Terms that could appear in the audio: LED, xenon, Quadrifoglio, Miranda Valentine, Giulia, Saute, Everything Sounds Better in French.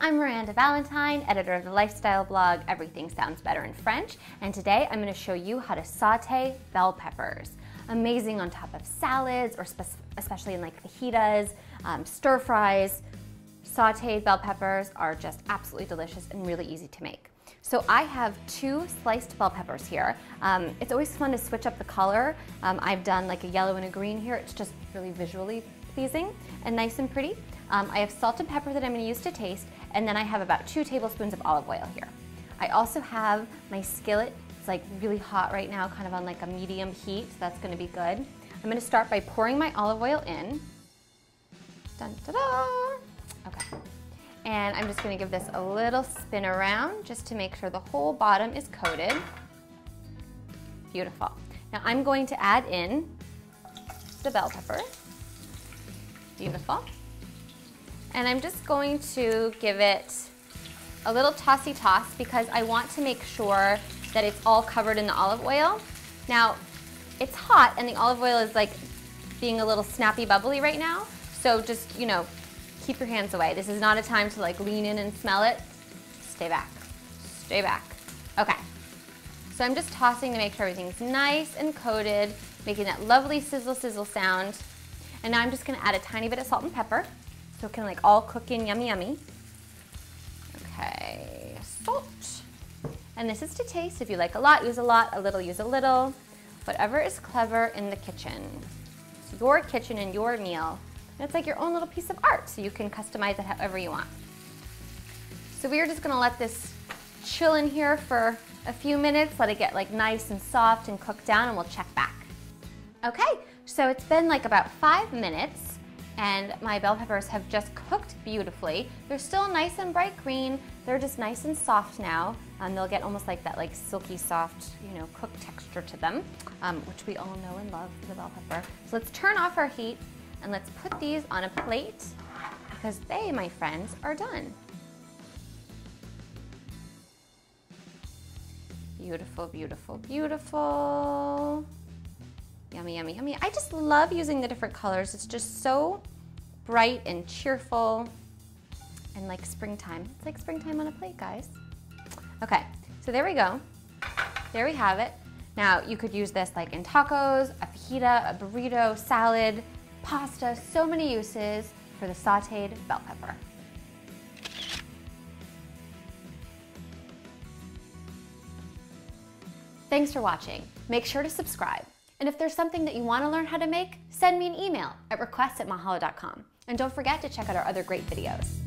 I'm Miranda Valentine, editor of the lifestyle blog Everything Sounds Better in French, and today I'm going to show you how to sauté bell peppers. Amazing on top of salads, or especially in like fajitas, stir fries. Sautéed bell peppers are just absolutely delicious and really easy to make. So I have two sliced bell peppers here. It's always fun to switch up the color. I've done like a yellow and a green here. It's just really visually pleasing and nice and pretty. I have salt and pepper that I'm going to use to taste, and then I have about 2 tablespoons of olive oil here. I also have my skillet. It's like really hot right now, kind of on like a medium heat, so that's going to be good. I'm going to start by pouring my olive oil in. Dun, da, da. Okay. And I'm just going to give this a little spin around just to make sure the whole bottom is coated. Beautiful. Now I'm going to add in the bell pepper. Beautiful. And I'm just going to give it a little tossy toss because I want to make sure that it's all covered in the olive oil. Now, it's hot and the olive oil is like being a little snappy bubbly right now. So just, you know, keep your hands away. This is not a time to like lean in and smell it. Stay back, stay back. Okay, so I'm just tossing to make sure everything's nice and coated, making that lovely sizzle, sizzle sound. And now I'm just gonna add a tiny bit of salt and pepper so it can like all cook in yummy, yummy. Okay, salt. And this is to taste. If you like a lot, use a lot. A little, use a little. Whatever is clever in the kitchen. It's your kitchen and your meal. And it's like your own little piece of art, so you can customize it however you want. So we are just gonna let this chill in here for a few minutes, let it get like nice and soft and cooked down, and we'll check back. Okay, so it's been like about 5 minutes. And my bell peppers have just cooked beautifully. They're still nice and bright green. They're just nice and soft now. They'll get almost like that like silky soft, you know, cooked texture to them, which we all know and love, the bell pepper. So let's turn off our heat and let's put these on a plate because they, my friends, are done. Beautiful, beautiful, beautiful. Yummy, yummy, yummy. I just love using the different colors. It's just so bright and cheerful and like springtime. It's like springtime on a plate, guys. Okay, so there we go. There we have it. Now, you could use this like in tacos, a fajita, a burrito, salad, pasta, so many uses for the sauteed bell pepper. Thanks for watching. Make sure to subscribe. And if there's something that you want to learn how to make, send me an email at request@mahalo.com. And don't forget to check out our other great videos.